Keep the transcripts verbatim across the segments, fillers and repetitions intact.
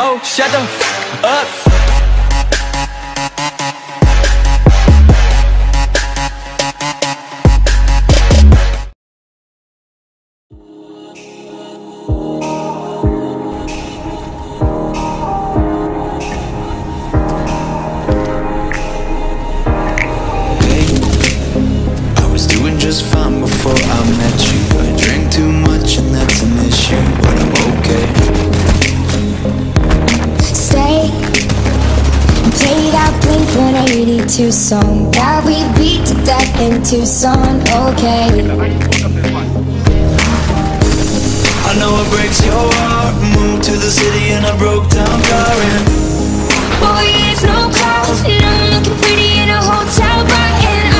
ho, shut the f up. Just fine before I met you. I drink too much and that's an issue, but I'm okay. Stay and play that Blink one eighty-two song that we beat to death in Tucson, okay. I know it breaks your heart. Moved to the city and I broke down crying. Boy, it's no clouds and I'm looking pretty in a hotel bar. And I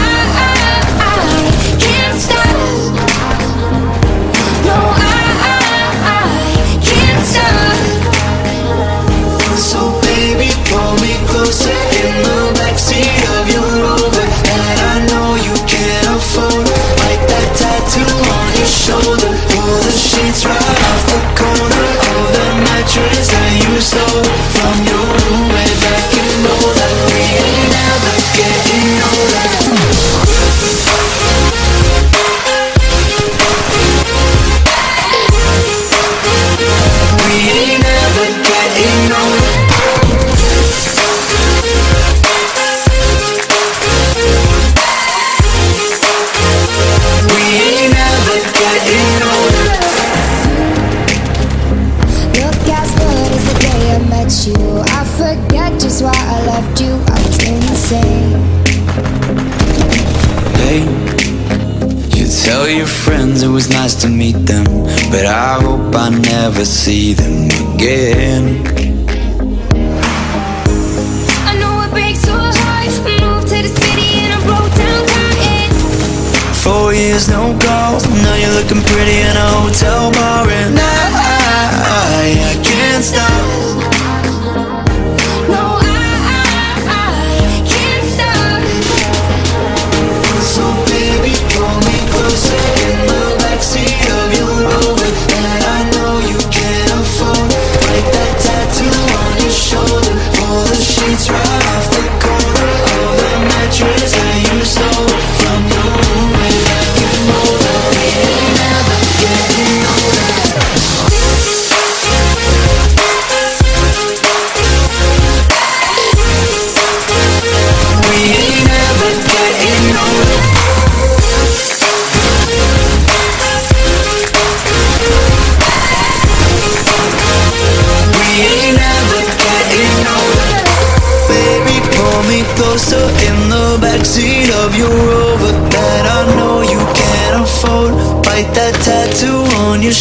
it was nice to meet them, but I hope I never see them again. I know it breaks your heart. Moved to the city and I broke down crying. Four years no calls. Now you're looking pretty in a hotel bar, and I, I, I can't stop.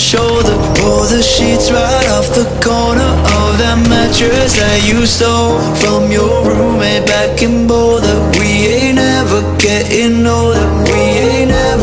Shoulder, pull the sheets right off the corner of that mattress that you stole from your roommate back in Boulder. We ain't never getting older. We ain't never